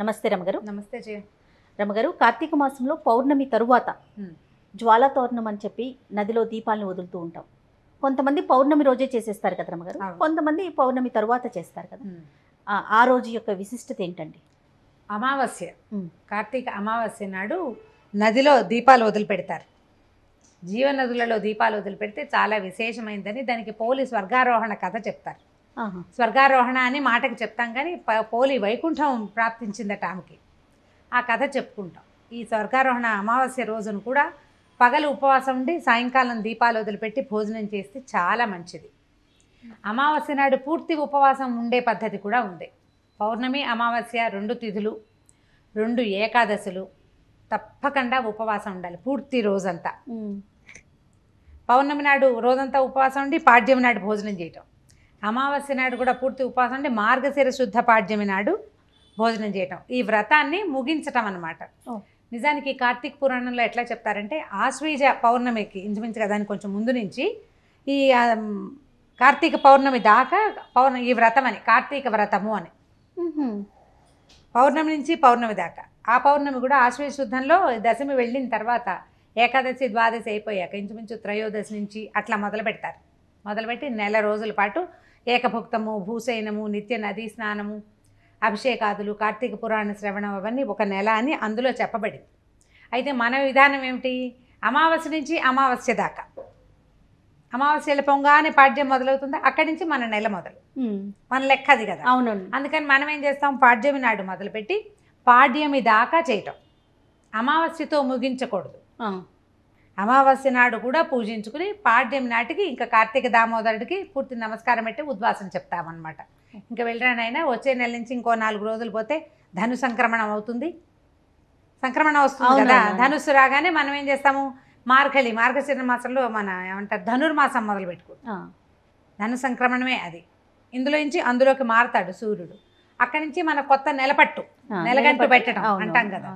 నమస్తే రమగారు. నమస్తే జయ. రమగారు, కార్తీక మాసంలో పౌర్ణమి తరువాత జ్వాలా తోరణం అని చెప్పి నదిలో దీపాలను వదులుతూ ఉంటాం. కొంతమంది పౌర్ణమి రోజే చేసేస్తారు కదా రమగారు, కొంతమంది పౌర్ణమి తరువాత చేస్తారు కదా. ఆ రోజు యొక్క విశిష్టత ఏంటండి? అమావాస్య, కార్తీక అమావాస్య నాడు నదిలో దీపాలు వదిలిపెడతారు. జీవనదులలో దీపాలు వదిలిపెడితే చాలా విశేషమైందని దానికి పోలి స్వర్గారోహణ కథ చెప్తారు. స్వర్గారోహణ అని మాటకి చెప్తాం, కానీ పోలి వైకుంఠం ప్రాప్తించిందట ఆమెకి, ఆ కథ చెప్పుకుంటాం. ఈ స్వర్గారోహణ అమావాస్య రోజును కూడా పగలు ఉపవాసం ఉండి సాయంకాలం దీపాలు వదిలిపెట్టి భోజనం చేస్తే చాలా మంచిది. అమావాస్య నాడు పూర్తి ఉపవాసం ఉండే పద్ధతి కూడా ఉంది. పౌర్ణమి అమావాస్య 2 తిథులు 2 ఏకాదశులు తప్పకుండా ఉపవాసం ఉండాలి పూర్తి రోజంతా. పౌర్ణమి నాడు రోజంతా ఉపవాసం ఉండి పాడ్యమి నాడు భోజనం చేయటం, అమావాస్య నాడు కూడా పూర్తి ఉపవాసం ఉండి మార్గశిర శుద్ధ పాడ్యమి నాడు భోజనం చేయటం, ఈ వ్రతాన్ని ముగించటం అన్నమాట. నిజానికి కార్తీక పురాణంలో ఎట్లా చెప్తారంటే, ఆశ్వీజ పౌర్ణమికి ఇంచుమించుగా దాని కొంచెం ముందు నుంచి ఈ కార్తీక పౌర్ణమి దాకా ఈ వ్రతం అని, కార్తీక వ్రతము అని, పౌర్ణమి నుంచి పౌర్ణమి దాకా. ఆ పౌర్ణమి కూడా ఆశ్వీజ శుద్ధంలో దశమి వెళ్ళిన తర్వాత ఏకాదశి ద్వాదశి అయిపోయాక ఇంచుమించు త్రయోదశి నుంచి అట్లా మొదలు పెడతారు. మొదలుపెట్టి 1 నెల రోజుల పాటు ఏకభుక్తము, భూసైనము, నిత్య నదీ స్నానము, అభిషేకాదులు, కార్తీక పురాణ శ్రవణం, అవన్నీ 1 నెల అని అందులో చెప్పబడింది. అయితే మన విధానం ఏమిటి? అమావాస్య నుంచి అమావాస్య దాకా, అమావాస్యలు పొంగానే పాడ్యం మొదలవుతుందా, అక్కడి నుంచి మన నెల మొదలు, మన లెక్క అది కదా. అవును, అందుకని మనం ఏం చేస్తాం, పాడ్యమి నాడు మొదలుపెట్టి పాడ్యమి దాకా చేయటం, అమావాస్యతో ముగించకూడదు. అమావాస్య నాడు కూడా పూజించుకుని పాడ్యం నాటికి ఇంకా కార్తీక దామోదరుడికి పూర్తి నమస్కారం పెట్టి ఉద్వాసం చెప్తామన్నమాట. ఇంకా వెళ్ళరానైనా వచ్చే నెల నుంచి ఇంకో 4 రోజులు పోతే ధను సంక్రమణం అవుతుంది. సంక్రమణం వస్తుంది కదా, ధనుస్సు రాగానే మనం ఏం చేస్తాము, మార్గశిర మాసంలో మన ఏమంటారు ధనుర్మాసం మొదలు పెట్టుకుంటాం. ధను సంక్రమణమే అది, ఇందులో నుంచి అందులోకి మారతాడు సూర్యుడు. అక్కడి నుంచి మన కొత్త నెలపట్టు, నెలగంటు పెట్టడం అంటాం కదా,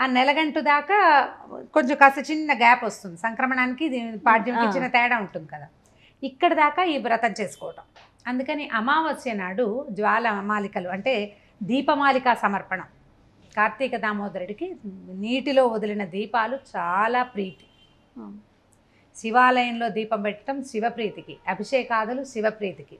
ఆ నెలగంటు దాకా కొంచెం కాస్త చిన్న గ్యాప్ వస్తుంది. సంక్రమణానికి పాడ్యంకి చిన్న తేడా ఉంటుంది కదా, ఇక్కడ దాకా ఈ వ్రతం చేసుకోవటం. అందుకని అమావాస్య నాడు జ్వాలమాలికలు అంటే దీపమాలికా సమర్పణం, కార్తీక దామోదరుడికి నీటిలో వదిలిన దీపాలు చాలా ప్రీతి. శివాలయంలో దీపం పెట్టడం శివప్రీతికి, అభిషేకాదులు శివప్రీతికి.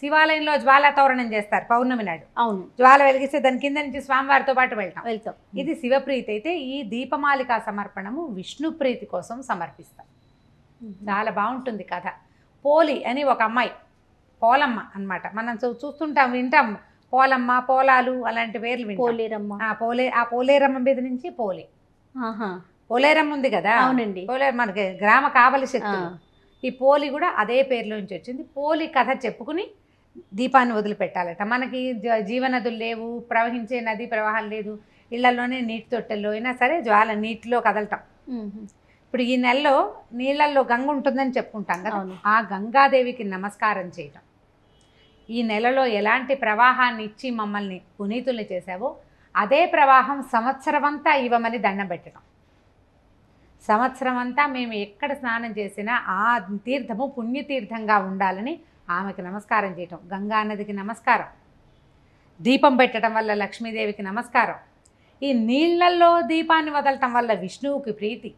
శివాలయంలో జ్వాలా తోరణం చేస్తారు పౌర్ణమి నాడు. అవును, జ్వాల వెలిగిస్తే దాని కింద నుంచి స్వామివారితో పాటు వెళ్తాం, ఇది శివప్రీతి. అయితే ఈ దీపమాలికా సమర్పణము విష్ణు ప్రీతి కోసం సమర్పిస్తాం. చాలా బాగుంటుంది కథ. పోలి అని ఒక అమ్మాయి, పోలమ్మ అన్నమాట, మనం చూస్తుంటాం వింటాం, పోలమ్మ, పోలాలు అలాంటి పేర్లు వింటాం. పోలేరమ్మ, ఆ పోలేరమ్మ మీద నుంచి పోలే, పోలేరమ్మ ఉంది కదా. అవునండి, పోలేరు మనకి గ్రామ కావలి శక్తి. ఈ పోలి కూడా అదే పేర్లోంచి వచ్చింది. పోలి కథ చెప్పుకుని దీపాన్ని వదిలిపెట్టాలట. మనకి జీవనదులు లేవు, ప్రవహించే నదీ ప్రవాహాలు లేదు, ఇళ్లలోనే నీటి తొట్టెల్లో అయినా సరే జ్వాల నీటిలో కదలటం. ఇప్పుడు ఈ నెలలో నీళ్ళల్లో గంగ ఉంటుందని చెప్పుకుంటాం కదా, ఆ గంగాదేవికి నమస్కారం చేయటం. ఈ నెలలో ఎలాంటి ప్రవాహాన్ని ఇచ్చి మమ్మల్ని పునీతులు చేశావో అదే ప్రవాహం సంవత్సరమంతా ఇవ్వమని దండం పెట్టడం. సంవత్సరం అంతా మేము ఎక్కడ స్నానం చేసినా ఆ తీర్థము పుణ్యతీర్థంగా ఉండాలని ఆమెకి నమస్కారం చేయటం. గంగా నదికి నమస్కారం, దీపం పెట్టడం వల్ల లక్ష్మీదేవికి నమస్కారం, ఈ నీళ్లలో దీపాన్ని వదలటం వల్ల విష్ణువుకి ప్రీతి.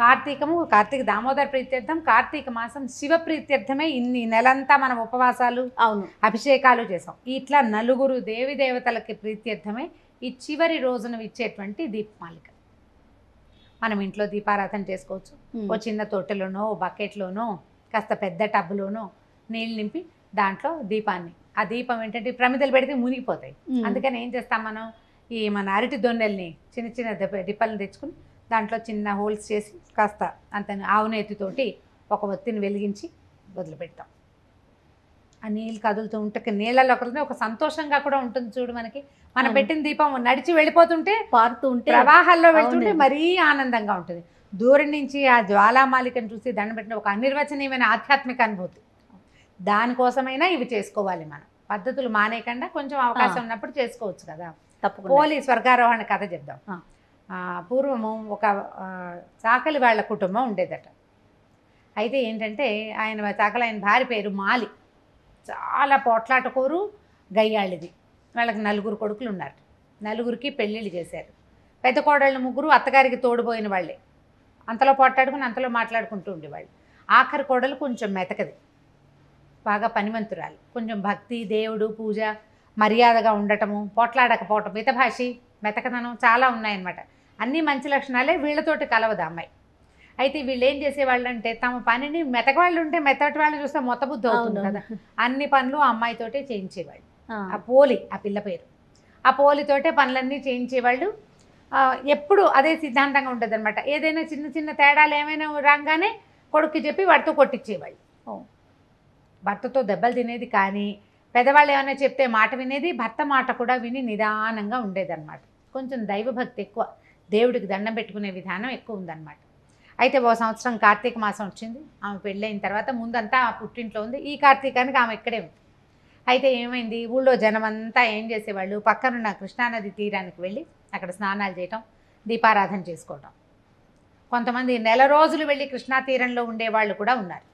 కార్తీకము, కార్తీక దామోదర ప్రీత్యర్థం, కార్తీక మాసం శివ ప్రీత్యర్థమే ఇన్ని నెలంతా మనం ఉపవాసాలు, అవును, అభిషేకాలు చేసాం. ఇట్లా 4 దేవి దేవతలకి ప్రీత్యర్థమే ఈ చివరి రోజును ఇచ్చేటువంటి దీపమాలిక. మనం ఇంట్లో దీపారాధన చేసుకోవచ్చు. ఓ చిన్న తోటలోనో, ఓ బకెట్లోనో, కాస్త పెద్ద టబ్బులోనో నీళ్ళు నింపి దాంట్లో దీపాన్ని, ఆ దీపం ఏంటంటే ప్రమిదలు పెడితే మునిగిపోతాయి, అందుకని ఏం చేస్తాం మనం, ఈ మన అరటి దొన్నెల్ని చిన్న చిన్న డిప్పలను తెచ్చుకుని దాంట్లో చిన్న హోల్స్ చేసి కాస్త అంత ఆవునేతితోటి 1 ఒత్తిని వెలిగించి వదిలిపెడతాం. ఆ నీళ్ళు కదులుతూ ఉంటే, నీళ్ళలో కదులుతుంటే ఒక సంతోషంగా కూడా ఉంటుంది చూడు మనకి. మనం పెట్టిన దీపం నడిచి వెళ్ళిపోతుంటే, పారుతూ ఉంటే, ప్రవాహాల్లో వెళ్తుంటే మరీ ఆనందంగా ఉంటుంది. దూరం నుంచి ఆ జ్వాలామాలికను చూసి దండం పెట్టిన ఒక అనిర్వచనీయమైన ఆధ్యాత్మిక అనుభూతి. దానికోసమైనా ఇవి చేసుకోవాలి మనం, పద్ధతులు మానేయకుండా కొంచెం అవకాశం ఉన్నప్పుడు చేసుకోవచ్చు కదా. పోలి స్వర్గారోహణ కథ చెప్దాం. పూర్వము ఒక చాకలి వాళ్ళ కుటుంబం ఉండేదట. అయితే ఏంటంటే ఆయన చాకలి, ఆయన భార్య పేరు మాలి, చాలా పోట్లాటకోరు, గయ్యాళ్ళది. వాళ్ళకి 4 కొడుకులు ఉన్నారు. నలుగురికి పెళ్ళిళ్ళు చేశారు. పెద్ద కోడళ్ళ ముగ్గురు అత్తగారికి తోడుపోయిన వాళ్ళే. అంతలో పొట్టాడుకుని అంతలో మాట్లాడుకుంటూ ఉండేవాళ్ళు. ఆఖరి కోడలు కొంచెం మెతకది, బాగా పనిమంతురాలు, కొంచెం భక్తి, దేవుడు, పూజ, మర్యాదగా ఉండటము, పొట్లాడకపోవటం, మితభాషి, మెతకదనం చాలా ఉన్నాయన్నమాట. అన్నీ మంచి లక్షణాలే, వీళ్ళతోటి కలవదు అమ్మాయి. అయితే వీళ్ళు ఏం చేసేవాళ్ళంటే తమ పనిని మెతకవాళ్ళు ఉంటే మెతటి వాళ్ళు చూస్తే మొత్తబుద్ధి అవుతుంది కదా, అన్ని పనులు ఆ అమ్మాయితోటే చేయించేవాళ్ళు. ఆ పోలి, ఆ పిల్ల పేరు, ఆ పోలితోటే పనులన్నీ చేయించేవాళ్ళు. ఎప్పుడు అదే సిద్ధాంతంగా ఉంటుంది అనమాట. ఏదైనా చిన్న చిన్న తేడాలు ఏమైనా రాగానే కొడుక్కి చెప్పి వాడితో కొట్టించేవాళ్ళు. భర్తతో దెబ్బలు తినేది కానీ పెద్దవాళ్ళు ఏమైనా చెప్తే మాట వినేది, భర్త మాట కూడా విని నిదానంగా ఉండేదన్నమాట. కొంచెం దైవభక్తి ఎక్కువ, దేవుడికి దండం పెట్టుకునే విధానం ఎక్కువ ఉందన్నమాట. అయితే ఓ సంవత్సరం కార్తీక మాసం వచ్చింది. ఆమె పెళ్ళైన తర్వాత ముందంతా పుట్టింట్లో ఉంది, ఈ కార్తీకానికి ఆమె ఇక్కడే ఉంది. అయితే ఏమైంది, ఊళ్ళో జనమంతా ఏం చేసేవాళ్ళు, పక్కనున్న కృష్ణానది తీరానికి వెళ్ళి అక్కడ స్నానాలు చేయటం, దీపారాధన చేసుకోవటం. కొంతమంది నెల రోజులు వెళ్ళి కృష్ణా తీరంలో ఉండేవాళ్ళు కూడా ఉన్నారు.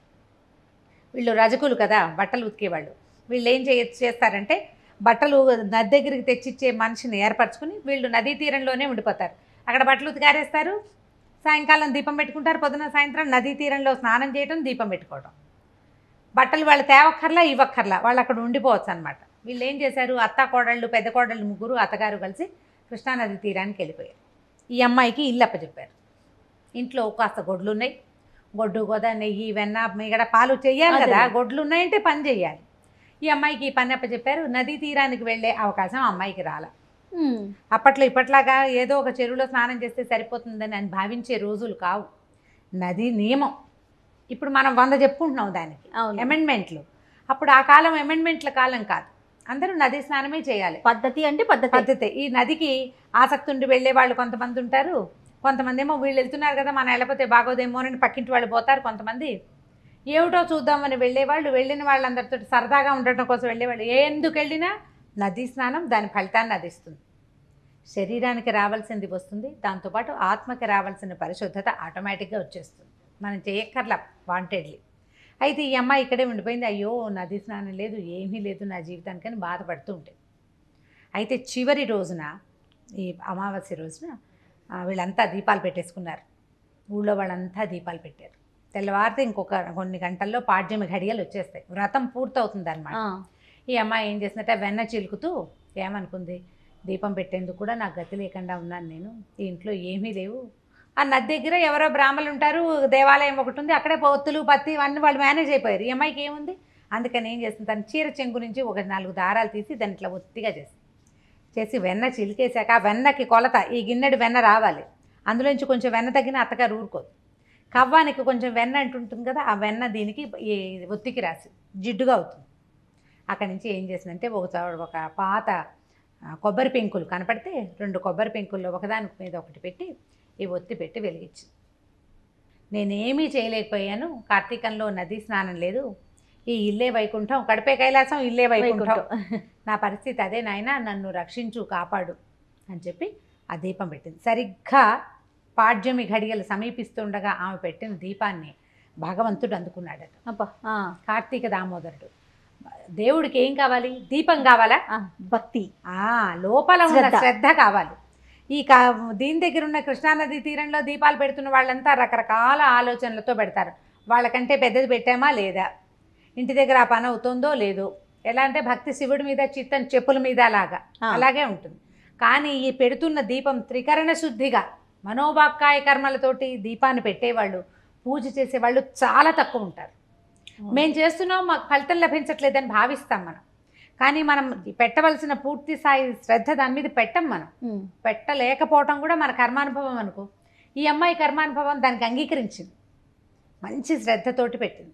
వీళ్ళు రజకులు కదా, బట్టలు ఉతికేవాళ్ళు. వీళ్ళు ఏం చేస్తారంటే బట్టలు నది దగ్గరికి తెచ్చిచ్చే మనిషిని ఏర్పరచుకుని వీళ్ళు నదీ తీరంలోనే ఉండిపోతారు. అక్కడ బట్టలు ఉతికారేస్తారు, సాయంకాలం దీపం పెట్టుకుంటారు, పొద్దున సాయంత్రం నదీ తీరంలో స్నానం చేయటం, దీపం పెట్టుకోవడం. బట్టలు వాళ్ళు తేవక్కర్లా, ఇవ్వక్కర్లా, వాళ్ళు అక్కడ ఉండిపోవచ్చు అనమాట. వీళ్ళు ఏం చేశారు, అత్త కోడళ్ళు, పెద్ద కోడళ్ళు ముగ్గురు అత్తగారు కలిసి కృష్ణానది తీరానికి వెళ్ళిపోయారు. ఈ అమ్మాయికి ఇల్లు అప్పచెప్పారు. ఇంట్లో కాస్త గొడ్లు ఉన్నాయి, గొడ్డు, గోదా, నెయ్యి, వెన్న, మిగడ, పాలు చేయాలి కదా, గొడ్లు ఉన్నాయంటే పని చేయాలి. ఈ అమ్మాయికి ఈ పని అప్పచెప్పారు. నదీ తీరానికి వెళ్ళే అవకాశం అమ్మాయికి రాలా. అప్పట్లో ఇప్పట్లాగా ఏదో ఒక చెరువులో స్నానం చేస్తే సరిపోతుందని అని భావించే రోజులు కావు. నది నియమం ఇప్పుడు మనం 100 చెప్పుకుంటున్నాం, దానికి అమెండ్మెంట్లు. అప్పుడు ఆ కాలం అమెండ్మెంట్ల కాలం కాదు, అందరూ నది స్నానమే చేయాలి. పద్ధతి అంటే పద్ధతి. ఈ నదికి ఆసక్తి ఉండి వెళ్ళే వాళ్ళు కొంతమంది ఉంటారు, కొంతమంది ఏమో వీళ్ళు వెళ్తున్నారు కదా మనం వెళ్ళిపోతే బాగోదేమోనని పక్కింటి వాళ్ళు పోతారు, కొంతమంది ఏమిటో చూద్దామని వెళ్ళేవాళ్ళు. వెళ్ళిన వాళ్ళందరితో సరదాగా ఉండటం కోసం వెళ్ళేవాళ్ళు. ఎందుకు వెళ్ళినా నదీ స్నానం దాని ఫలితాన్ని అందిస్తుంది. శరీరానికి రావాల్సింది వస్తుంది, దాంతోపాటు ఆత్మకి రావాల్సిన పరిశుద్ధత ఆటోమేటిక్గా వచ్చేస్తుంది, మనం చేయక్కర్లా వాంటెడ్లీ. అయితే ఈ అమ్మాయి ఇక్కడే ఉండిపోయింది. అయ్యో నదీ స్నానం లేదు, ఏమీ లేదు నా జీవితానికని బాధపడుతూ ఉంటుంది. అయితే చివరి రోజున, ఈ అమావాస్య రోజున, వీళ్ళంతా దీపాలు పెట్టేసుకున్నారు. ఊళ్ళో వాళ్ళంతా దీపాలు పెట్టారు. తెల్లవారితే ఇంకొక కొన్ని గంటల్లో పాడ్యమి ఘడియలు వచ్చేస్తాయి, వ్రతం పూర్తవుతుంది అనమాట. ఈ అమ్మాయి ఏం చేసినట్టే వెన్న చిలుకుతూ ఏమనుకుంది, దీపం పెట్టేందుకు కూడా నాకు గతి లేకుండా ఉన్నాను నేను, ఈ ఇంట్లో ఏమీ లేవు, ఆ నది దగ్గర ఎవరో బ్రాహ్మణులు ఉంటారు, దేవాలయం ఒకటి ఉంది, అక్కడే పొత్తులు పత్తి ఇవన్నీ వాళ్ళు మేనేజ్ అయిపోయారు. ఈ అమ్మాయికి ఏముంది, అందుకని ఏం చేస్తుంది, తను చీర చెంగు నుంచి ఒక 4 దారాలు తీసి దాని ఇట్లా ఒత్తిగా చేసి వెన్న చిలికేశాక, ఆ వెన్నకి కొలత ఈ గిన్నెడు వెన్న రావాలి, అందులోంచి కొంచెం వెన్న తగ్గిన అత్తగారు ఊరుకోదు, కవ్వానికి కొంచెం వెన్న అంటుంటుంది కదా, ఆ వెన్న దీనికి ఈ ఒత్తికి రాసి జిడ్డుగా అవుతుంది. అక్కడి నుంచి ఏం చేసిందంటే ఒక పాత కొబ్బరి పెంకులు కనపడితే 2 కొబ్బరి పెంకుల్లో ఒకదాని మీద ఒకటి పెట్టి ఈ ఒత్తి పెట్టి వెలిగించింది. నేనేమీ చేయలేకపోయాను, కార్తీకంలో నదీ స్నానం లేదు, ఈ ఇల్లే వైకుంఠం, కడపే కైలాసం ఇల్లే వైకుంఠం, నా పరిస్థితి అదే నాయన, నన్ను రక్షించు కాపాడు అని చెప్పి ఆ దీపం పెట్టింది. సరిగ్గా పాడ్యమి ఘడియలు సమీపిస్తుండగా ఆమె పెట్టిన దీపాన్ని భగవంతుడు అందుకున్నాడట. అబ్బా, కార్తీక దామోదరుడు. దేవుడికి ఏం కావాలి, దీపం కావాలా, భక్తి, లోపల ఉన్న శ్రద్ధ కావాలి. ఈ దీని దగ్గర ఉన్న కృష్ణానది తీరంలో దీపాలు పెడుతున్న వాళ్ళంతా రకరకాల ఆలోచనలతో పెడతారు. వాళ్ళకంటే పెద్దది పెట్టామా లేదా, ఇంటి దగ్గర ఆ పని అవుతుందో లేదో, ఎలా అంటే భక్తి శివుడి మీద, చిత్తం చెప్పుల మీద, అలాగే ఉంటుంది. కానీ ఈ పెడుతున్న దీపం త్రికరణ శుద్ధిగా మనోభాకాయ కర్మలతోటి దీపాన్ని పెట్టేవాళ్ళు, పూజ చేసేవాళ్ళు చాలా తక్కువ ఉంటారు. మేము చేస్తున్నాం మాకు ఫలితం లభించట్లేదని భావిస్తాం మనం, కానీ మనం పెట్టవలసిన పూర్తి స్థాయి శ్రద్ధ దాని మీద పెట్టం. మనం పెట్టలేకపోవటం కూడా మన కర్మానుభవం అనుకో. ఈ అమ్మాయి కర్మానుభవం దానికి అంగీకరించింది, మంచి శ్రద్ధతోటి పెట్టింది.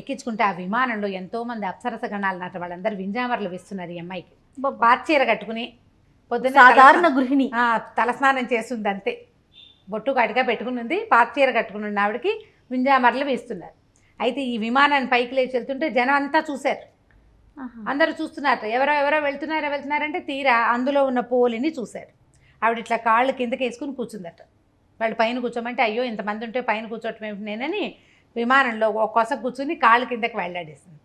ఎక్కించుకుంటే ఆ విమానంలో ఎంతోమంది అప్సరస గణాలు నాట వాళ్ళందరూ వింజామరలు వేస్తున్నారు. ఈ అమ్మాయికి బాచీర కట్టుకుని, సాధారణ గృహిణి తలస్నానం చేస్తుంది అంతే బొట్టు గట్టిగా పెట్టుకునింది పాతీర కట్టుకున్న ఆవిడకి వింజామర్లు వేస్తున్నారు అయితే ఈ విమానాన్ని పైకి లేచి వెళ్తుంటే జనం అంతా చూశారు అందరూ చూస్తున్నారు ఎవరో ఎవరో వెళ్తున్నారు అంటే తీరా అందులో ఉన్న పోలిని చూశారు ఆవిడ ఇట్లా కాళ్ళు కిందకి వేసుకుని కూర్చుందట వాళ్ళు పైన కూర్చోమంటే అయ్యో ఇంతమంది ఉంటే పైన కూర్చోవటం ఏమిటి నేనని విమానంలో ఒక్కొక్క కూర్చుని కాళ్ళు కిందకి వెళ్ళాడేసింది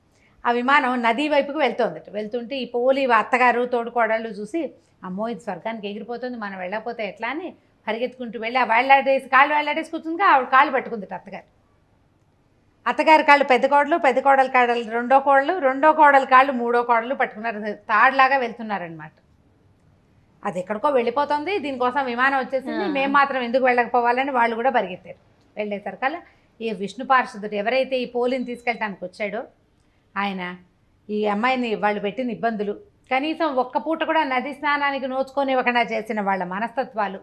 ఆ విమానం నది వైపుకి వెళ్తుందట వెళ్తుంటే ఈ పోలి అత్తగారు తోడుకోడళ్ళు చూసి అమ్మో ఇది స్వర్గానికి ఎగిరిపోతుంది మనం వెళ్ళకపోతే ఎట్లా అని పరిగెత్తుకుంటూ వెళ్ళి ఆ వెళ్ళాడేసి కాళ్ళు వెళ్ళాడేసి కూర్చుందిగా ఆవిడ కాళ్ళు పట్టుకుందట అత్తగారు అత్తగారి కాళ్ళు పెద్ద కోడలు కాడలు రెండో కోడలు కాళ్ళు మూడో కోడలు పట్టుకున్నారు తాడులాగా వెళ్తున్నారనమాట అది ఎక్కడికో వెళ్ళిపోతుంది దీనికోసం విమానం వచ్చేసింది మేము మాత్రం ఎందుకు వెళ్ళకపోవాలని వాళ్ళు కూడా పరిగెత్తారు వెళ్ళేసరికల్లా ఈ విష్ణు పార్షదుడు ఎవరైతే ఈ పోలిని తీసుకెళ్ళటానికి వచ్చాడో ఆయన ఈ అమ్మాయిని వాళ్ళు పెట్టిన ఇబ్బందులు కనీసం ఒక్క పూట కూడా నది స్నానానికి నోచుకొని ఒకనా చేసిన వాళ్ళ మనస్తత్వాలు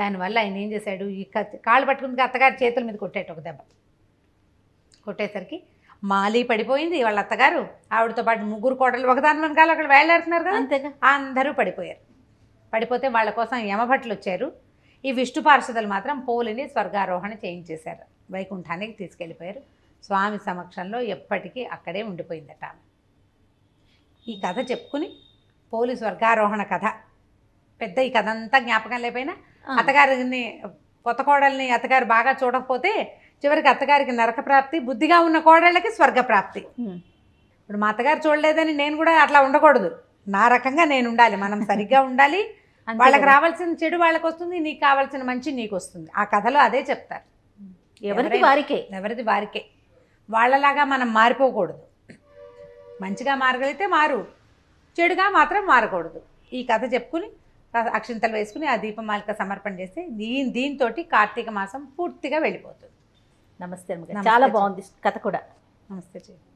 దానివల్ల ఆయన ఏం చేశాడు ఈ కాళ్ళు పట్టుకుని అత్తగారి చేతుల మీద కొట్టాడు ఒక దెబ్బ కొట్టేసరికి మాలి పడిపోయింది వాళ్ళ అత్తగారు ఆవిడతో పాటు ముగ్గురు కోడలు ఒకదాని వెనకాల అక్కడ వేలాడుతున్నారు కదా అంతేగా అందరూ పడిపోయారు పడిపోతే వాళ్ళ కోసం యమభట్లు వచ్చారు ఈ విష్ణు పార్షదులు మాత్రం పోలిని స్వర్గారోహణ చేయించేశారు వైకుంఠానికి తీసుకెళ్ళిపోయారు స్వామి సమక్షంలో ఎప్పటికీ అక్కడే ఉండిపోయిందట ఈ కథ చెప్పుకుని పోలి స్వర్గారోహణ కథ పెద్ద ఈ కథ అంతా జ్ఞాపకం లేకపోయినా అత్తగారిని కొత్త కోడల్ని అత్తగారు బాగా చూడకపోతే చివరికి అత్తగారికి నరక ప్రాప్తి బుద్ధిగా ఉన్న కోడళ్ళకి స్వర్గప్రాప్తి ఇప్పుడు మా అత్తగారు చూడలేదని నేను కూడా అట్లా ఉండకూడదు నా రకంగా నేను ఉండాలి మనం సరిగ్గా ఉండాలి వాళ్ళకి రావాల్సిన చెడు వాళ్ళకి వస్తుంది నీకు కావాల్సిన మంచి నీకు వస్తుంది ఆ కథలో అదే చెప్తారు ఎవరిది వారికే వాళ్ళలాగా మనం మారిపోకూడదు మంచిగా మారగలిగితే మారు చెడుగా మాత్రం మారకూడదు ఈ కథ చెప్పుకుని అక్షింతలు వేసుకుని ఆ దీపమాలిక సమర్పణ చేస్తే దీంతో కార్తీక మాసం పూర్తిగా వెళ్ళిపోతుంది నమస్తే చాలా బాగుంది కథ కూడా నమస్తే